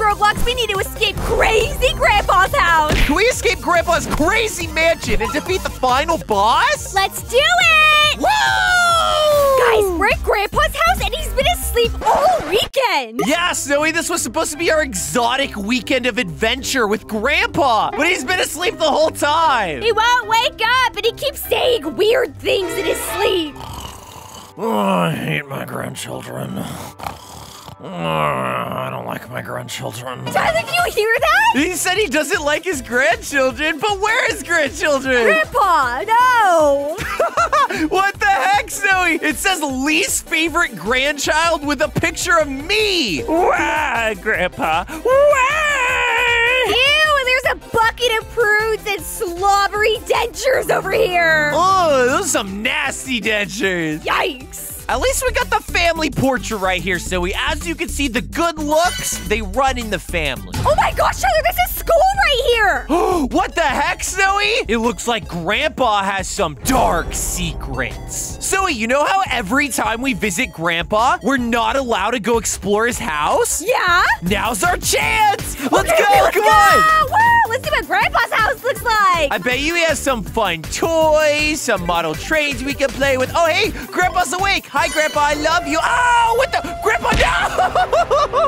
on, Roblox! We need to escape Crazy Grandpa's house! Can we escape Grandpa's crazy mansion and defeat the final boss? Let's do it! Woo! Guys, we're at Grandpa's house and he's been asleep all weekend! Yeah, Snowi, this was supposed to be our exotic weekend of adventure with Grandpa, but he's been asleep the whole time! He won't wake up and he keeps saying weird things in his sleep! Oh, I hate my grandchildren. I don't like my grandchildren. Tyler, do you hear that? He said he doesn't like his grandchildren, but where is grandchildren? Grandpa, no! What the heck, Snowi? It says least favorite grandchild with a picture of me! Wah, Grandpa! Wah! Ew, there's a bucket of prudes and slobbery dentures over here! Oh, those are some nasty dentures! Yikes! At least we got the family portrait right here, Snowi. As you can see, the good looks, they run in the family. Oh my gosh, Tyler, this is school right here! What the heck, Snowi? It looks like Grandpa has some dark secrets. Snowi, you know how every time we visit Grandpa, we're not allowed to go explore his house? Yeah? Now's our chance! Let's go, come on! Woo! Let's see what Grandpa's house looks like! I bet you he has some fun toys, some model trains we can play with. Oh, hey, Grandpa's awake! Hi, Grandpa, I love you. Oh, what the? Grandpa,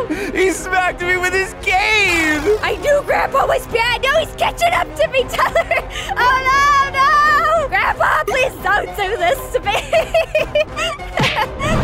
no! He smacked me with his cane. I knew Grandpa was bad. Now he's catching up to me, Tyler. Oh, no, no. Grandpa, please don't do this to me.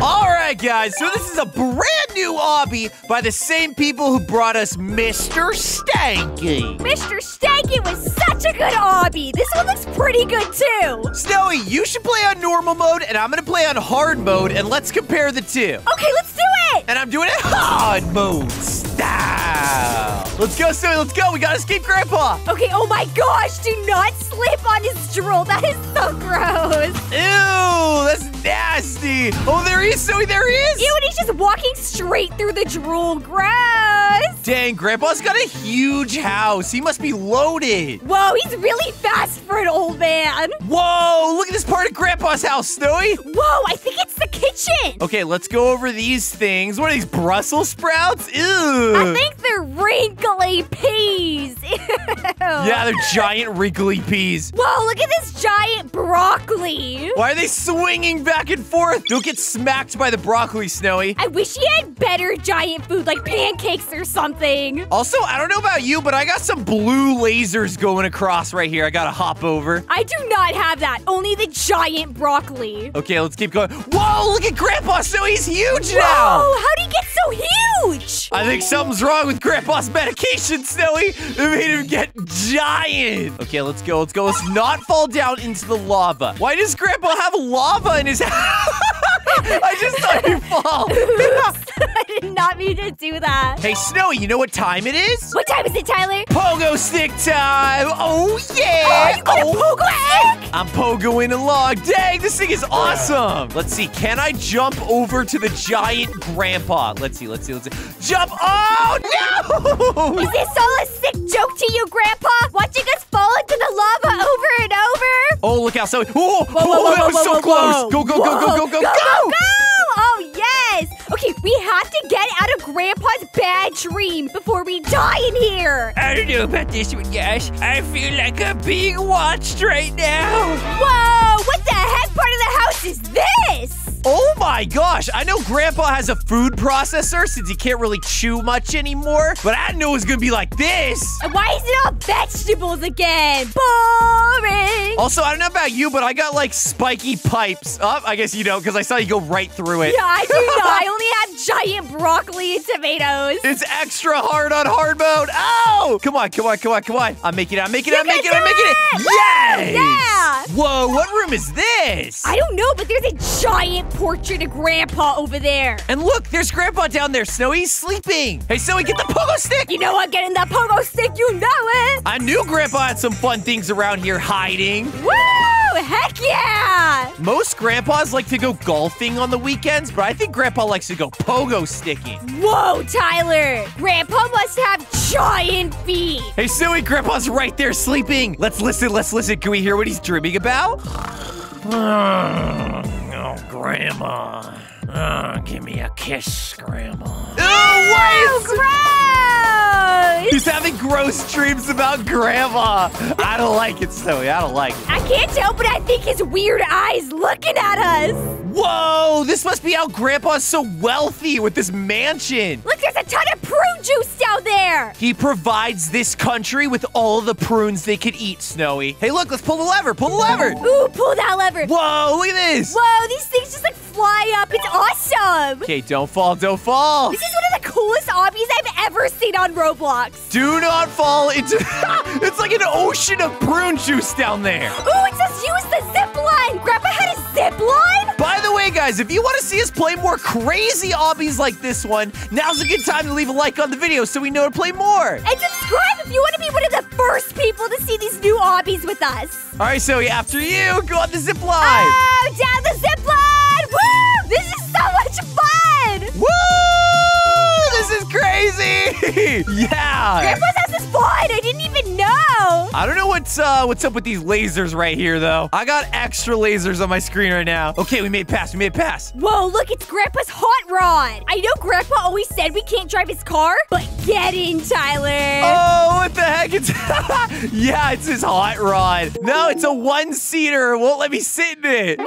All right, guys, so this is a brand new hobby by the same people who brought us Mr. Stinky. Mr. Stinky was such a good hobby. This one looks pretty good, too. Snowi, you should play on normal mode, and I'm going to play on hard mode, and let's compare the two. Okay, let's do it! And I'm doing it hard mode style. Let's go, Snowi, let's go. We gotta escape Grandpa. Okay, oh my gosh, do not slip on his drool. That is so gross. Ew, that's nasty. Oh, there he is, Snowi, there he is. Ew, and he's just walking straight through the drool. Gross. Dang, Grandpa's got a huge house. He must be loaded. Whoa, he's really fast for an old man. Whoa, look at this part of Grandpa's house, Snowi. Whoa, I think it's the kitchen. Okay, let's go over these things. What are these, Brussels sprouts? Ew. I think they're wrinkly peas. Ew. Yeah, they're giant wrinkly peas. Whoa, look at this giant broccoli. Why are they swinging back and forth? Don't get smacked by the broccoli, Snowi. I wish he had better giant food, like pancakes or something. Also, I don't know about you, but I got some blue lasers going across right here. I gotta hop over. I do not have that. Only the giant broccoli. Okay, let's keep going. Whoa, look at Grandpa, Snowi, he's huge now. Whoa, how'd he get so huge? I think something's wrong with Grandpa's medication, Snowi. It made him get giant. Okay, let's go, let's go. Let's not fall down into the lava. Why does Grandpa have lava in his house? I just saw you fall. I did not mean to do that. Hey, Snowi, you know what time it is? What time is it, Tyler? Pogo stick time. Oh, yeah. Oh, you got a pogo stick? I'm pogoing along. Dang, this thing is awesome. Let's see. Can I jump over to the giant Grandpa? Let's see. Let's see. Let's see. Jump. Oh, no. Is this all a sick joke to you, Grandpa? Watching us fall into the lava over and over? Oh, look out, Snowi. Oh, that was so close. Go, go, go, go, go, go, go. Go! Oh, yes! Okay, we have to get out of Grandpa's bad dream before we die in here! I don't know about this one, guys. I feel like I'm being watched right now! Whoa! What the heck part of the house is this? Oh my gosh! I know Grandpa has a food processor since he can't really chew much anymore, but I know it's gonna be like this! And why is it all vegetables again? Boring! Also, I don't know about you, but I got like spiky pipes. Oh, I guess you don't, because I saw you go right through it. Yeah, I do not. I only have giant broccoli and tomatoes. It's extra hard on hard mode. Oh! Come on, come on, come on, come on. I'm making it, I'm making it, I'm making it, I'm making it! Yes! Yeah! Whoa, what room is this? I don't know, but there's a giant portrait of Grandpa over there. And look, there's Grandpa down there. Snowi's sleeping. Hey, Snowi, get the pogo stick. You know I'm getting that pogo stick. You know it. I knew Grandpa had some fun things around here hiding. Woo! Heck yeah! Most grandpas like to go golfing on the weekends, but I think Grandpa likes to go pogo sticking. Whoa, Tyler! Grandpa must have giant feet. Hey, Snowi, Grandpa's right there sleeping. Let's listen, let's listen. Can we hear what he's dreaming about? Oh, Grandma. Give me a kiss, Grandma. Oh, what? Gross! He's having gross dreams about Grandma. I don't like it, Snowi. I don't like it. I can't tell, but I think his weird eyes looking at us. Whoa, this must be how Grandpa's so wealthy with this mansion. Look, there's a ton of prune juice down there. He provides this country with all the prunes they could eat, Snowi. Hey, look, let's pull the lever, pull the lever. Ooh, pull that lever. Whoa, look at this. Whoa, these things just like fly up. It's awesome. Okay, don't fall, don't fall. This is one of the coolest obbies I've ever seen on Roblox. Do not fall into, it's like an ocean of prune juice down there. Ooh, it just used the zip line. Grandpa had a zip line? By the way, guys, if you want to see us play more crazy obbies like this one, now's a good time to leave a like on the video so we know to play more. And subscribe if you want to be one of the first people to see these new obbies with us. All right, Snowi, after you, go on the zip line. Oh, down the zip line. Woo! This is so much fun. Woo! This is crazy. Yeah. Grandpa's house is fun. I didn't even know. I don't know what's up with these lasers right here, though. I got extra lasers on my screen right now. Okay, we made it past. We made it past. Whoa, look, it's Grandpa's hot rod. I know Grandpa always said we can't drive his car, but get in, Tyler. Oh, what the heck? It's yeah, it's his hot rod. No, it's a one-seater. It won't let me sit in it. No!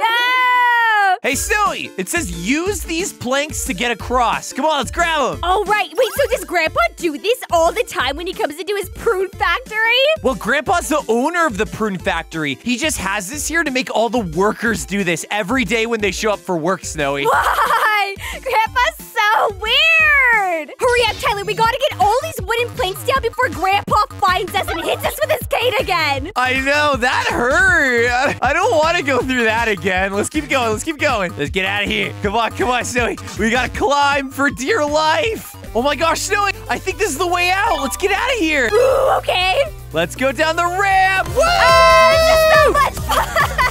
Hey, Snowi, it says use these planks to get across. Come on, let's grab them. All right. Wait, so does Grandpa do this all the time when he comes into his prune factory? Well, Grandpa's the owner of the prune factory. He just has this here to make all the workers do this every day when they show up for work, Snowi. Why? Grandpa's so weird. Hurry up, Tyler. We gotta get all these wooden planks down before Grandpa finds us and hits us with his cane again. I know. That hurt. I don't want to go through that again. Let's keep going. Let's keep going. Let's get out of here. Come on. Come on, Snowi. We gotta climb for dear life. Oh, my gosh, Snowi. I think this is the way out. Let's get out of here. Ooh, okay. Let's go down the ramp! Woo! Oh, this is so much fun!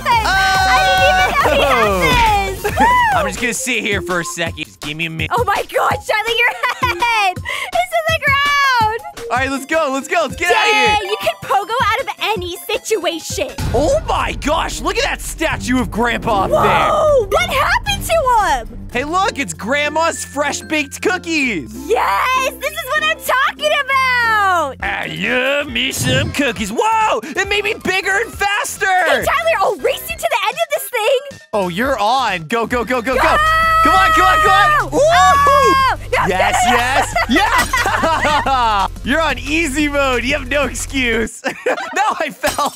Oh. I didn't even know he had this! Woo! I'm just gonna sit here for a second. Just give me a minute. Oh my gosh, Charlie, your head! It's in the ground! All right, let's go, let's go, let's get out of here! You can pogo out of any situation. Oh my gosh, look at that statue of Grandpa up there! Whoa! What happened to him? Hey, look, it's Grandma's fresh-baked cookies. Yes, this is what I'm talking about. I love me some cookies. Whoa, it made me bigger and faster. Hey, Tyler, I'll race you to the end of this thing. Oh, you're on. Go, go, go, go, go. Come on, come on, come on. Woo! Oh, no, yes, no, no, no. Yes. Yeah. You're on easy mode. You have no excuse. No, I fell.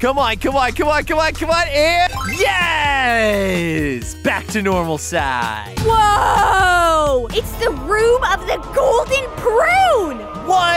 Come on, come on, come on, come on, come on, and yes! Back to normal size. Whoa! It's the room of the golden prune! What?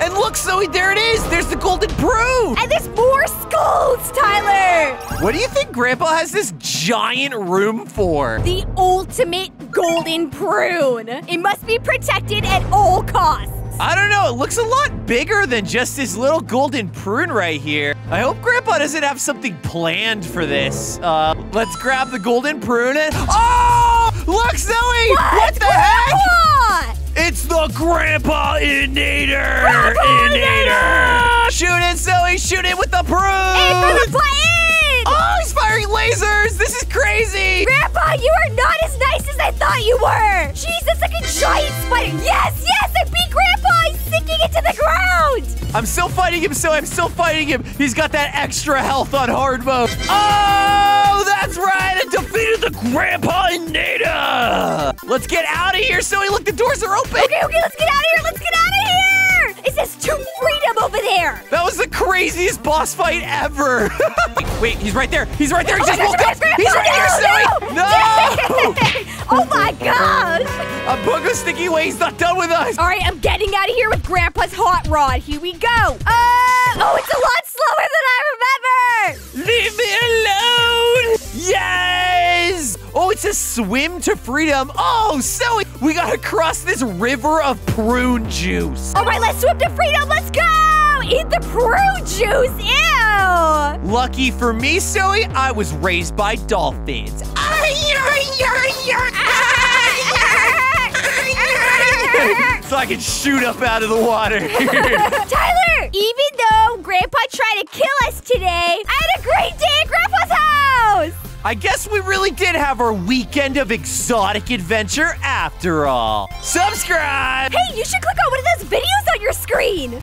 And look, Snowi, there it is! There's the golden prune! And there's more skulls, Tyler! What do you think Grandpa has this giant room for? The ultimate golden prune. It must be protected at all costs. I don't know, it looks a lot bigger than just this little golden prune right here. I hope Grandpa doesn't have something planned for this. Let's grab the golden prune and... Oh! Look, Snowi! What the heck? It's the Grandpa Inator! Grandpa Inator! Shoot it, Snowi! Shoot it with the prune! It's for the plane! Oh, he's firing lasers! This is crazy! Grandpa, you are not as nice as I thought you were! Jesus, like a giant spider! Yes, yes! I beat Grandpa! Sinking into the ground! I'm still fighting him, so I'm still fighting him. He's got that extra health on hard mode. Oh, that's right! I defeated the Grandpa Inator! Let's get out of here, Snowi. Look, the doors are open. Okay, okay, let's get out of here. Let's get out of here! It says to freedom over there. That was the craziest boss fight ever. Wait, he's right there. He's right there. He just woke up. He's right here, Snowi. No! Oh, my gosh. A book of sticky ways not done with us. All right, I'm getting out of here with Grandpa's hot rod. Here we go. Oh, it's a lot slower than I remember. Leave me alone. Yes. Oh, it says swim to freedom. Oh, Snowi. We got to cross this river of prune juice. All right, let's swim to freedom. Let's go. Eat the prune juice. Ew. Lucky for me, Snowi, I was raised by dolphins. So I can shoot up out of the water. Tyler, even though Grandpa tried to kill us today, I had a great day at Grandpa's house. I guess we really did have our weekend of exotic adventure after all. Subscribe! Hey, you should click on one of those videos on your screen. screen!